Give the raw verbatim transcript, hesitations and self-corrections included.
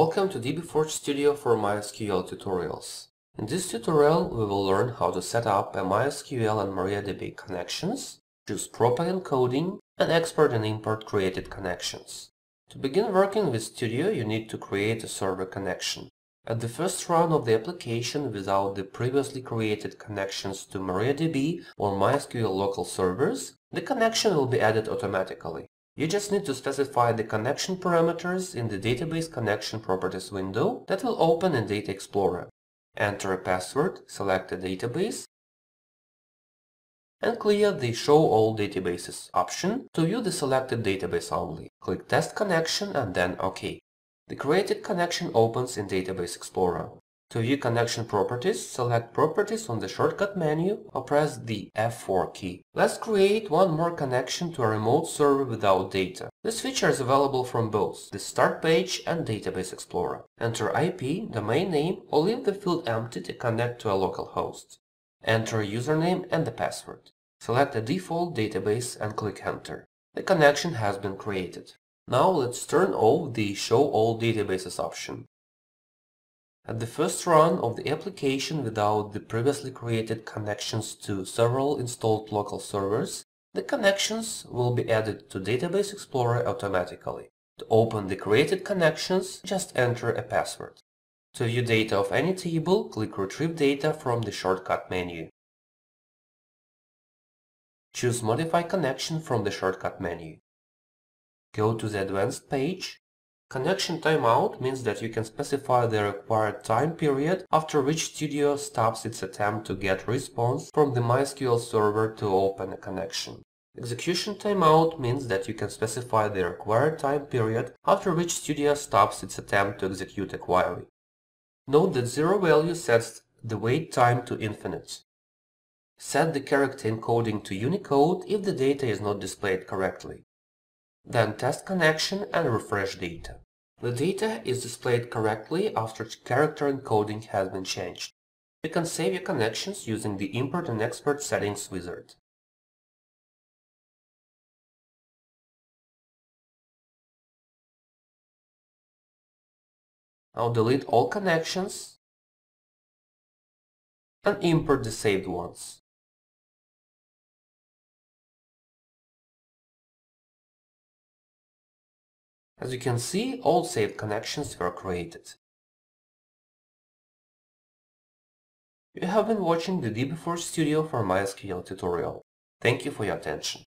Welcome to dbForge Studio for MySQL tutorials. In this tutorial, we will learn how to set up a MySQL and MariaDB connections, choose proper encoding, and export and import created connections. To begin working with Studio, you need to create a server connection. At the first run of the application without the previously created connections to MariaDB or MySQL local servers, the connection will be added automatically. You just need to specify the connection parameters in the Database Connection Properties window that will open in Data Explorer. Enter a password, select a database, and clear the Show All Databases option to view the selected database only. Click Test Connection and then OK. The created connection opens in Database Explorer. To view connection properties, select Properties on the shortcut menu or press the F four key. Let's create one more connection to a remote server without data. This feature is available from both the Start page and Database Explorer. Enter I P, domain name, or leave the field empty to connect to a local host. Enter a username and the password. Select a default database and click Enter. The connection has been created. Now let's turn off the Show All Databases option. At the first run of the application without the previously created connections to several installed local servers, the connections will be added to Database Explorer automatically. To open the created connections, just enter a password. To view data of any table, click Retrieve Data from the shortcut menu. Choose Modify Connection from the shortcut menu. Go to the Advanced page. Connection timeout means that you can specify the required time period after which Studio stops its attempt to get response from the MySQL server to open a connection. Execution timeout means that you can specify the required time period after which Studio stops its attempt to execute a query. Note that zero value sets the wait time to infinite. Set the character encoding to Unicode if the data is not displayed correctly. Then test connection and refresh data. The data is displayed correctly after character encoding has been changed. You can save your connections using the Import and Export Settings wizard. Now delete all connections and import the saved ones. As you can see, all saved connections were created. You have been watching the dbForge Studio for MySQL tutorial. Thank you for your attention.